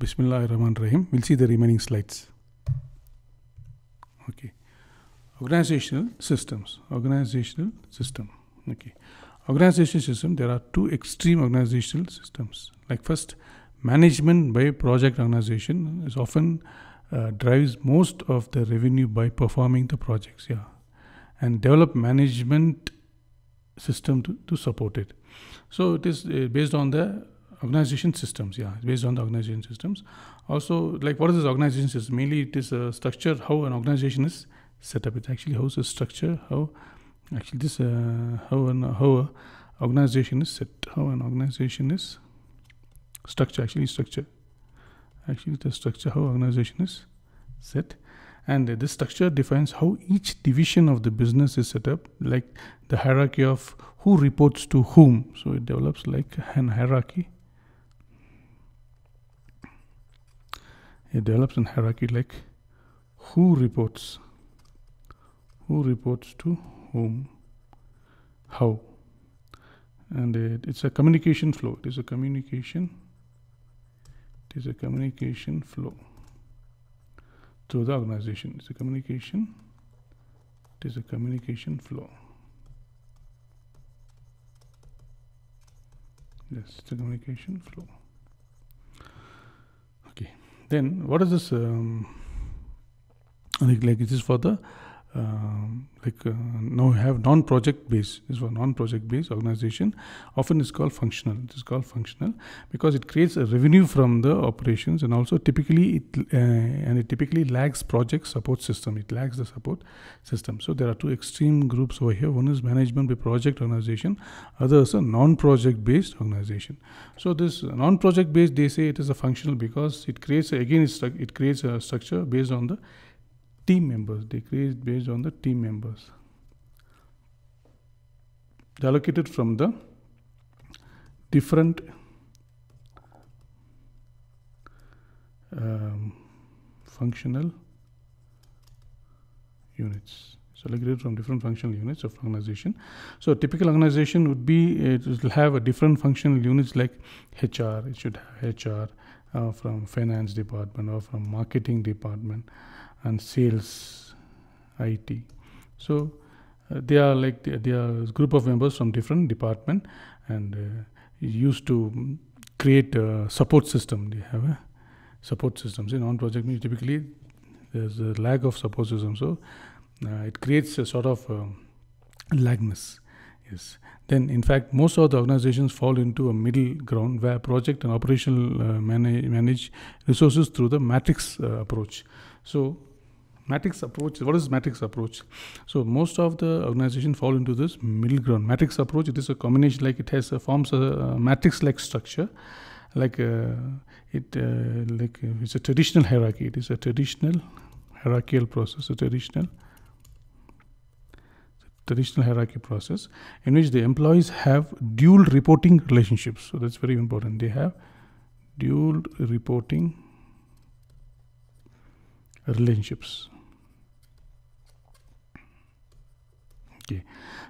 Bismillahirrahmanirrahim. We'll see the remaining slides. Okay. Organizational systems. Organizational system. Okay. Organizational system, there are two extreme organizational systems. Like first, management by project organization is often drives most of the revenue by performing the projects, yeah, and develop management system to support it. So it is based on the organization systems, yeah, based on the organization systems. Also, like what is this organization system? Mainly it is a structure how an organization is set up. It's actually how is a structure, how actually this how an organization is set, how an organization is structure, actually structure. Actually, the structure how organization is set, and this structure defines how each division of the business is set up, like the hierarchy of who reports to whom. So it develops like an hierarchy. It develops an hierarchy like who reports to whom, how, and it's a communication flow. It is a communication. It is a communication flow through the organization. It's a communication. It is a communication flow. Yes, it's a communication flow. Okay. Then what is this? Like this is for the now we have non-project based. This is for non-project based organization. Often it's called functional. It is called functional because it creates a revenue from the operations, and also typically it typically lacks project support system. It lacks the support system. So there are two extreme groups over here. One is management by project organization. Other is a non-project based organization. So this non-project based, they say it is a functional because it creates again it creates a structure based on the team members. They create based on the team members. They allocated from the different functional units. So allocated from different functional units of organization. So a typical organization would be, it will have a different functional units like HR. It should have HR from finance department or from marketing department, and sales, IT. So they are like they are a group of members from different department, and used to create a support system. They have a support systems. In non-project means typically there's a lack of support system, so it creates a sort of lagness. Yes. Then, in fact, most of the organizations fall into a middle ground where project and operational manage resources through the matrix approach. So, matrix approach. What is matrix approach? So, most of the organization fall into this middle ground. Matrix approach. It is a combination. Like it has forms a matrix-like structure. Like it's a traditional hierarchy. It is a traditional hierarchical process. A traditional hierarchy process in which the employees have dual reporting relationships. So that's very important. They have dual reporting relationships. Okay.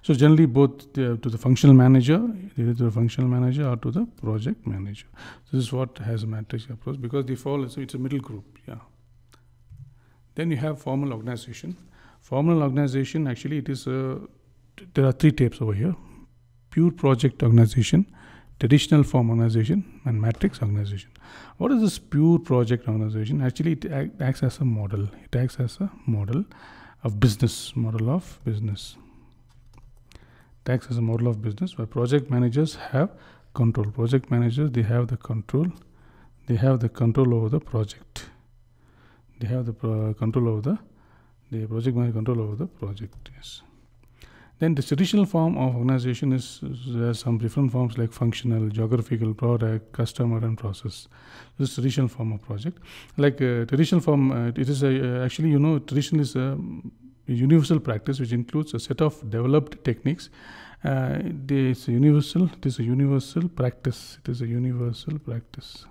So generally both to the functional manager, either to the functional manager or to the project manager. So this is what has a matrix approach because they fall, so it's a middle group. Yeah. Then you have formal organization. Formal organization, actually it is there are three types over here: pure project organization, traditional form organization, and matrix organization. What is this pure project organization? Actually it acts as a model. It acts as a model of business, model of business. It acts as a model of business where project managers have control. Project managers, they have the control. They have the control over the project. They have the control over the project manager control over the project. Yes. Then the traditional form of organization is, there are some different forms like functional, geographical, product, customer, and process. This is traditional form of project. Like traditional form, it is a, actually, you know, traditional is a universal practice which includes a set of developed techniques. It is a universal practice. It is a universal practice.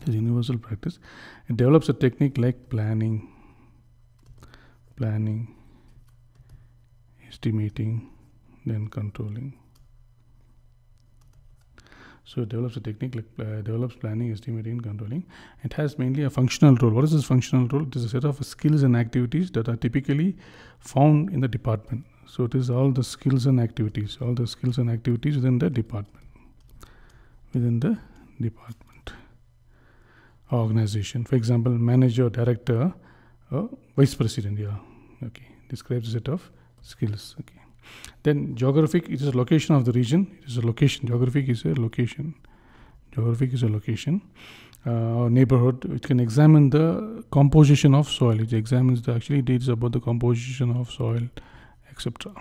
It is universal practice. It develops a technique like planning, estimating, then controlling. So it develops a technique like develops planning, estimating, and controlling. It has mainly a functional role. What is this functional role? It is a set of skills and activities that are typically found in the department. So it is all the skills and activities, within the department, organization. For example, manager, director, vice president. Yeah, okay. Describes a set of skills. Okay. Then geographic, it is a location of the region. It is a location. Geographic is a location. Or neighborhood. It can examine the composition of soil. It examines the actually details about the composition of soil, etc.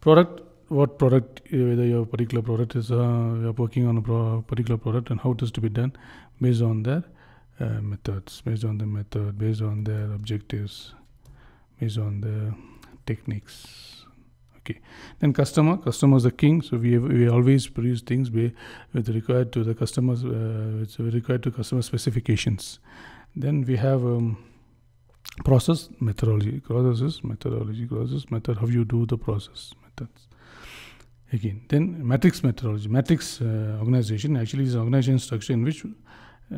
Product. What product, whether your particular product is, you're working on a particular product, and how it is to be done based on their methods, based on their objectives, based on the techniques. Okay. Then customer. Customer is the king. So we always produce things with regard to the customers, with regard to customer specifications. Then we have process, methodology. Process, method, how you do the process, methods. Again, then matrix methodology. Matrix organization actually is an organization structure in which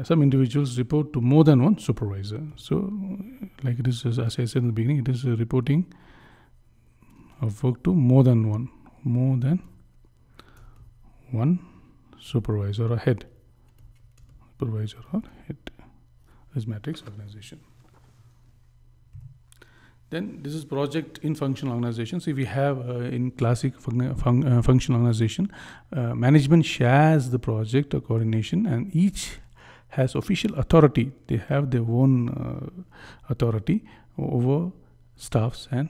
some individuals report to more than one supervisor. So, like it is, as I said in the beginning, it is a reporting of work to more than one supervisor or head. This is matrix organization. Then this is project in functional organization. So we have in classic functional organization, management shares the project or coordination, and each has official authority. They have their own authority over staffs and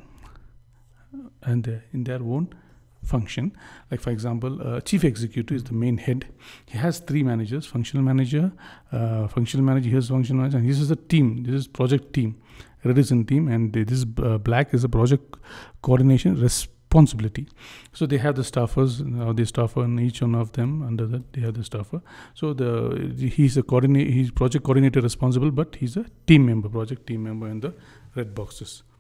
in their own function. Like for example, chief executive is the main head. He has three managers: functional manager, and this is a team. This is project team. Red is in team, and this black is a project coordination responsibility. So they have the staffers, and each one of them under that they have the staffer. So he's a coordinator, he's project coordinator responsible, but he's a team member, project team member in the red boxes.